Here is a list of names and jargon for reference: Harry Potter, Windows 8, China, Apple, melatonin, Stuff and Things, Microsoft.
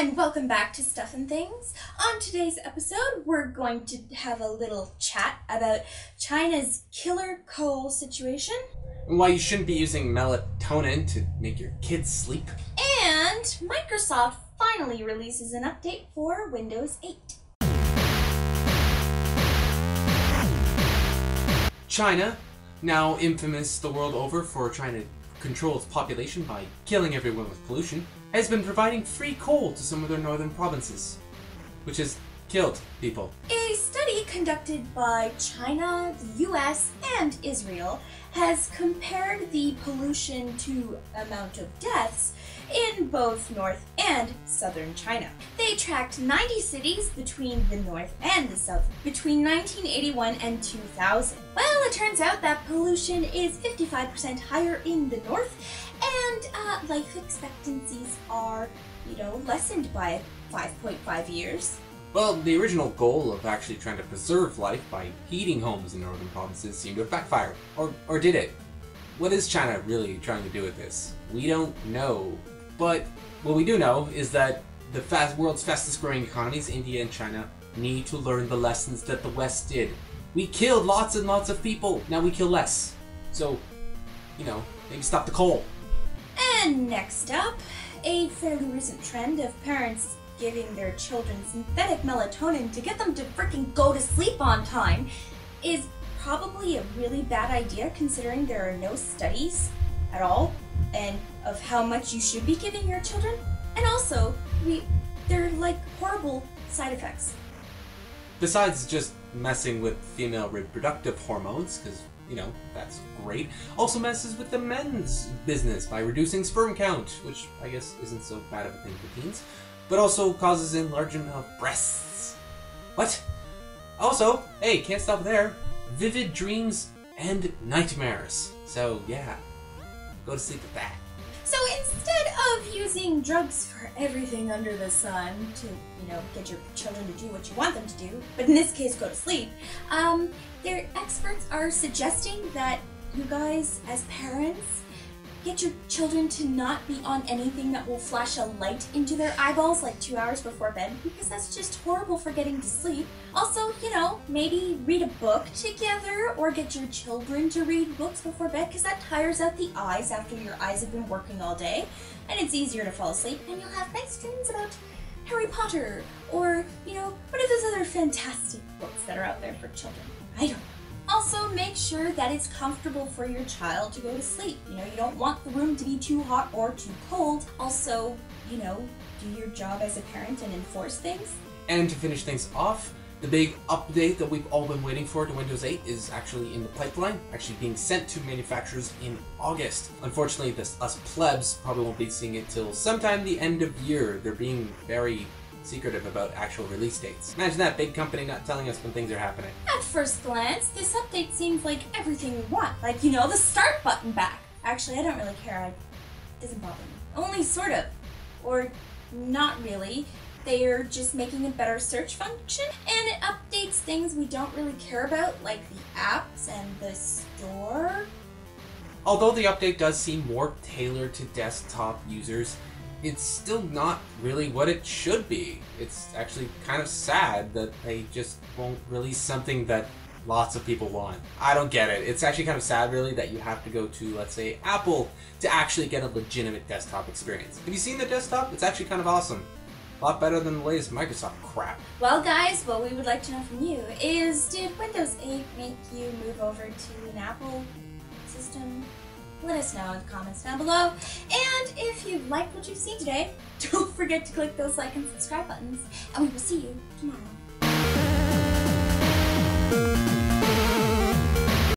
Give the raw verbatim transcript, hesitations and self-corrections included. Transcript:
and welcome back to Stuff and Things. On today's episode, we're going to have a little chat about China's killer coal situation. And why you shouldn't be using melatonin to make your kids sleep. And Microsoft finally releases an update for Windows eight. China, now infamous the world over for trying to control its population by killing everyone with pollution, has been providing free coal to some of their northern provinces, which has killed people. A study conducted by China, the U S, and Israel has compared the pollution to amount of deaths in both north and southern China. They tracked ninety cities between the north and the south between nineteen eighty-one and two thousand. Well, it turns out that pollution is fifty-five percent higher in the north, and uh, life expectancies are, you know, lessened by five point five years. Well, the original goal of actually trying to preserve life by heating homes in northern provinces seemed to have backfired. Or, or did it? What is China really trying to do with this? We don't know. But what we do know is that the fast, world's fastest growing economies, India and China, need to learn the lessons that the West did. We killed lots and lots of people, now we kill less. So, you know, maybe stop the coal. And next up, a fairly recent trend of parents giving their children synthetic melatonin to get them to freaking go to sleep on time is probably a really bad idea, considering there are no studies at all and of how much you should be giving your children. And also, we there are like horrible side effects. Besides just messing with female reproductive hormones, because, you know, that's great, also messes with the men's business by reducing sperm count, which I guess isn't so bad of a thing for teens, but also causes enlargement of breasts. What? Also, hey, can't stop there. Vivid dreams and nightmares. So yeah, go to sleep with that. So instead of using drugs for everything under the sun to, you know, get your children to do what you want them to do, but in this case go to sleep, um, their experts are suggesting that you guys, as parents, get your children to not be on anything that will flash a light into their eyeballs like two hours before bed, because that's just horrible for getting to sleep. Also, you know, maybe read a book together or get your children to read books before bed, because that tires out the eyes after your eyes have been working all day, and it's easier to fall asleep, and you'll have nice dreams about Harry Potter or, you know, what are those other fantastic books that are out there for children? I don't know. Also, make sure that it's comfortable for your child to go to sleep. You know, you don't want the room to be too hot or too cold. Also, you know, do your job as a parent and enforce things. And to finish things off, the big update that we've all been waiting for to Windows eight is actually in the pipeline, actually being sent to manufacturers in August. Unfortunately, this, us plebs probably won't be seeing it till sometime the end of year. They're being very secretive about actual release dates. Imagine that big company not telling us when things are happening. At first glance, this update seems like everything we want. Like, you know, the start button back. Actually, I don't really care. I, it doesn't bother me. Only sort of. Or not really. They are just making a better search function, and it updates things we don't really care about, like the apps and the store. Although the update does seem more tailored to desktop users, it's still not really what it should be. It's actually kind of sad that they just won't release something that lots of people want. I don't get it. It's actually kind of sad, really, that you have to go to, let's say, Apple to actually get a legitimate desktop experience. Have you seen the desktop? It's actually kind of awesome. A lot better than the latest Microsoft crap. Well guys, what we would like to know from you is, did Windows eight make you move over to an Apple system? Let us know in the comments down below. And if you liked what you've seen today, don't forget to click those like and subscribe buttons, and we will see you tomorrow.